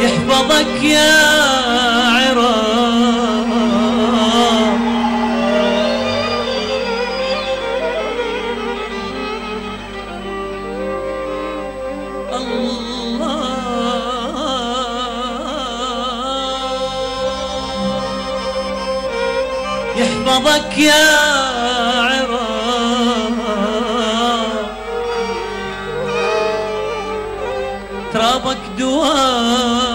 يحفظك يا عراق، الله يحفظك يا عراق، ترابك دوار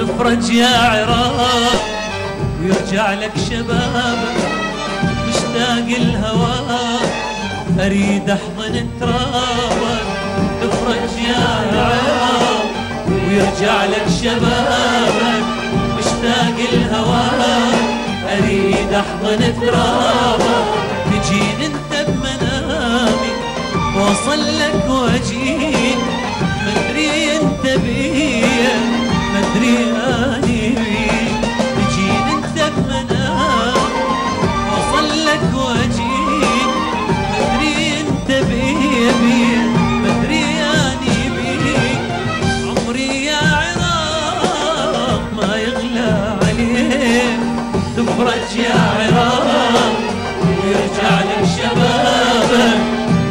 تفرج يا عراق ويرجع لك شبابك، مشتاق الهواك اريد احضن ترابك. تفرج يا عراق ويرجع لك شبابك، مشتاق الهواك اريد احضن ترابك. تجين انت بمنامي واوصل لك واجيك، مدري انت بيا مدري اني بيك. تجين انت بمنام واوصل لك واجيك، مدري انت بيا مدري اني بيك. عمري يا عراق ما يغلى عليك، تفرج يا عراق ويرجع لك شبابك،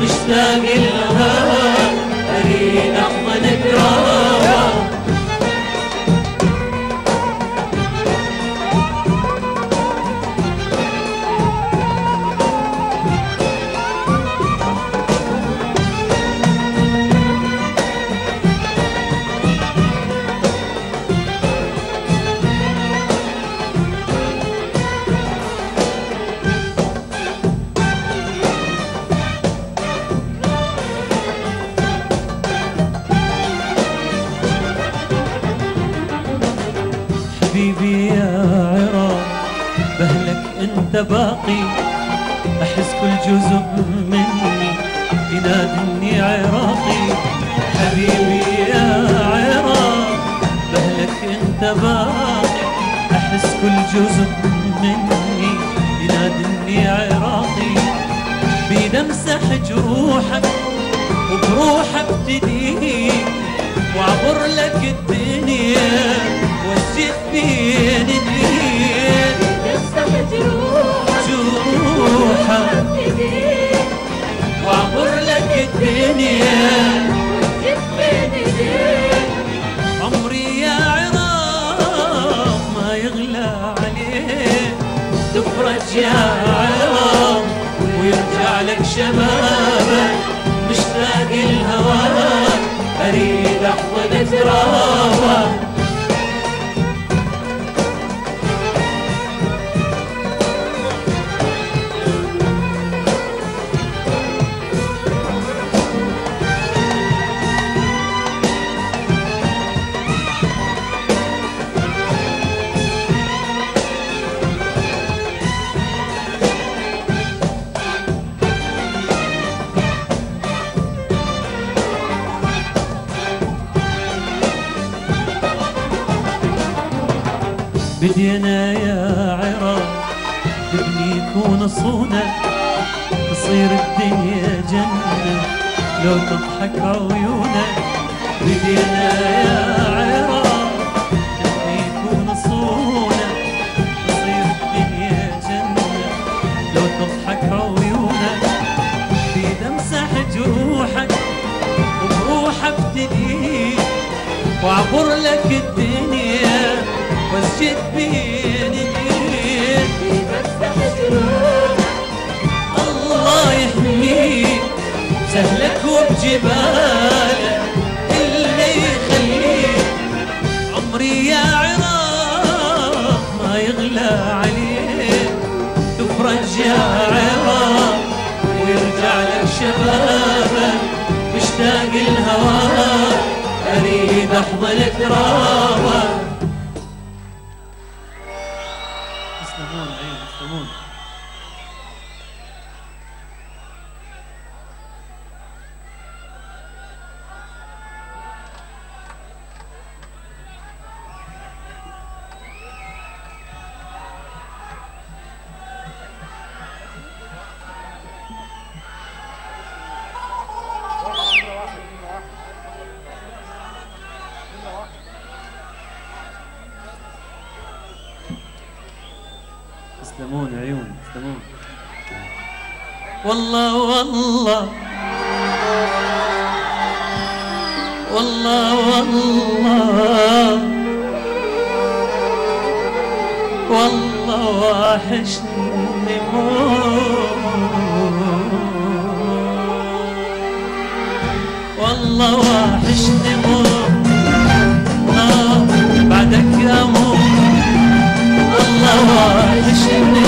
مشتاق لهواك اريد احضنك راحة. حبيبي يا عراق بهلك انت باقي، احس كل جزء مني يناديني عراقي. حبيبي يا عراق بهلك انت باقي، احس كل جزء مني يناديني عراقي. بنمسح جروحك وبروحك تدين، وعبر لك الدنيا والسيف بين ايديك. نمسح جروحك وعبر لك الدنيا والسيف بين ايديك. عمري يا عراق ما يغلى عليك، تفرج يا عراق ويرجع لك شبابك، مشتاق لهواك اريد احضن ترابك. بدينا يا عراق ببنيك ونصونك، تصير الدنيا جنة لو تضحك عيونك. بدينا يا عراق ببنيك ونصونك، تصير الدنيا جنة لو تضحك عيونك. بدمسح جروحك وبروحك ابتديك، وعبر لك الدنيا واسجد بين ايديك. بفتح جروحك الله يحميك، بسهلك وبجبالك اللي يخليك. عمري يا عراق ما يغلى عليك، تفرج يا عراق ويرجع لك شباب. عشاق الهوى أريد أحظى الإكرامة. تسلمون. أيوه تسلمون. تسلمون عيون تسلمون. والله والله والله والله والله واحشني والله واحشني بعدك يا مو والله وحشني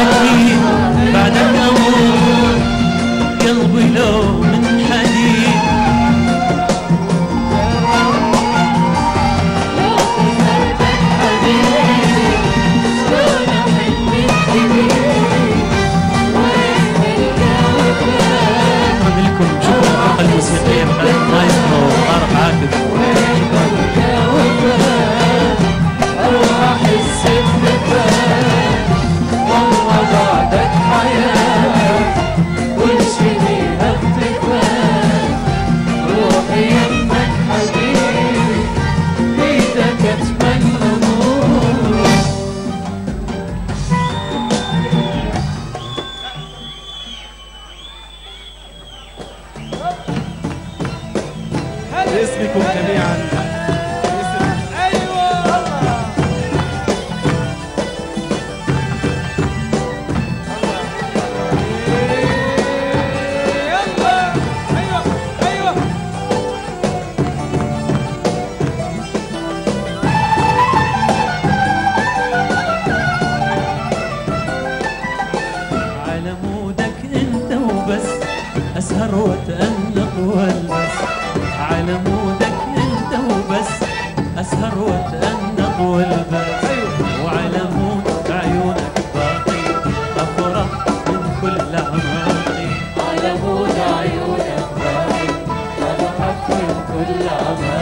أكيد بعدك أموت قلبي لو من حديد. شكرا لكم. شكرا الفرقة الموسيقية من المايسترو طارق عاكف. باسمكم جميعا. ايوه يلا ايوه ايوه. على مودك انت وبس اسهر واتألق والبس. على مودك انت وبس اسهر واتأنق والبس. وعلى مود عيونك باقي افرح من كل اعماقي. على مود عيونك باقي افرح من كل اعماقي.